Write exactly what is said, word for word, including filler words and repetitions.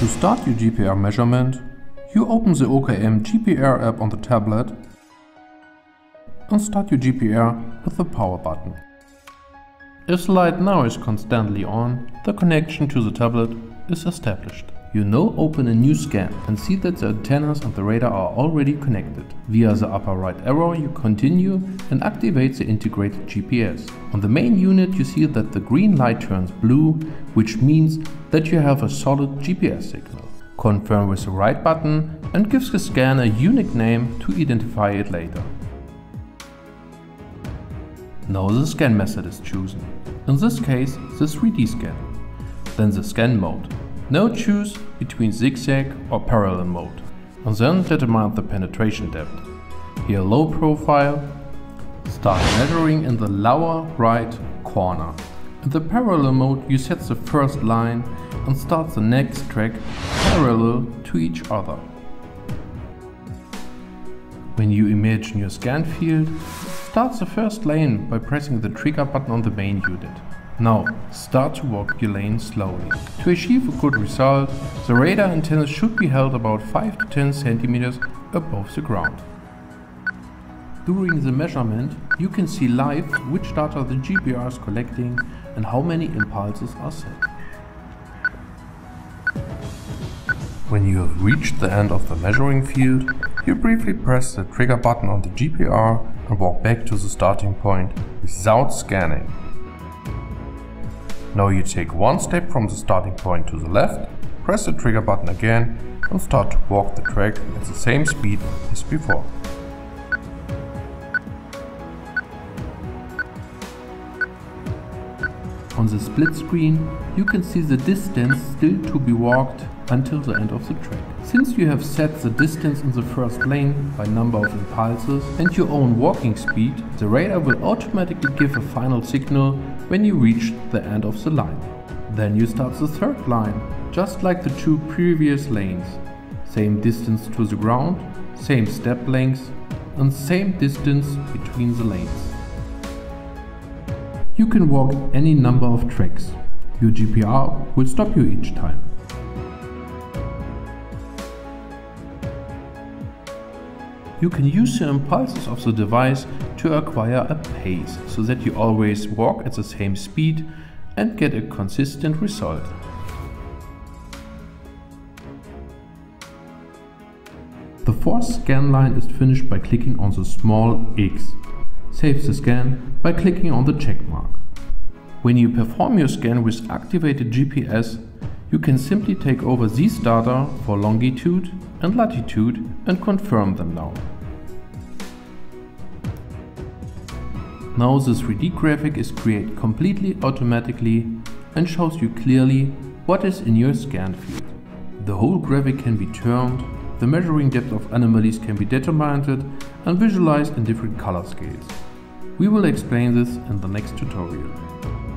To start your G P R measurement, you open the O K M G P R app on the tablet and start your G P R with the power button. If the light now is constantly on, the connection to the tablet is established. You now open a new scan and see that the antennas and the radar are already connected. Via the upper right arrow you continue and activate the integrated G P S. On the main unit you see that the green light turns blue, which means that you have a solid G P S signal. Confirm with the right button and gives the scan a unique name to identify it later. Now the scan method is chosen, in this case the three D scan, then the scan mode. Now choose between zigzag or parallel mode and then determine the penetration depth. Here low profile, start measuring in the lower right corner. In the parallel mode you set the first line and start the next track parallel to each other. When you imagine your scan field, start the first lane by pressing the trigger button on the main unit. Now, start to walk your lane slowly. To achieve a good result, the radar antenna should be held about five to ten centimeters above the ground. During the measurement, you can see live which data the G P R is collecting and how many impulses are sent. When you have reached the end of the measuring field, you briefly press the trigger button on the G P R and walk back to the starting point without scanning. Now you take one step from the starting point to the left, press the trigger button again and start to walk the track at the same speed as before. On the split screen you can see the distance still to be walked until the end of the track. Since you have set the distance in the first lane by number of impulses and your own walking speed, the radar will automatically give a final signal when you reach the end of the line. Then you start the third line, just like the two previous lanes. Same distance to the ground, same step lengths and same distance between the lanes. You can walk any number of tracks. Your G P R will stop you each time. You can use the impulses of the device to acquire a pace, so that you always walk at the same speed and get a consistent result. The fourth scan line is finished by clicking on the small X. Save the scan by clicking on the check mark. When you perform your scan with activated G P S, you can simply take over these data for longitude and latitude and confirm them now. Now the three D graphic is created completely automatically and shows you clearly what is in your scan field. The whole graphic can be turned, the measuring depth of anomalies can be determined and visualized in different color scales. We will explain this in the next tutorial.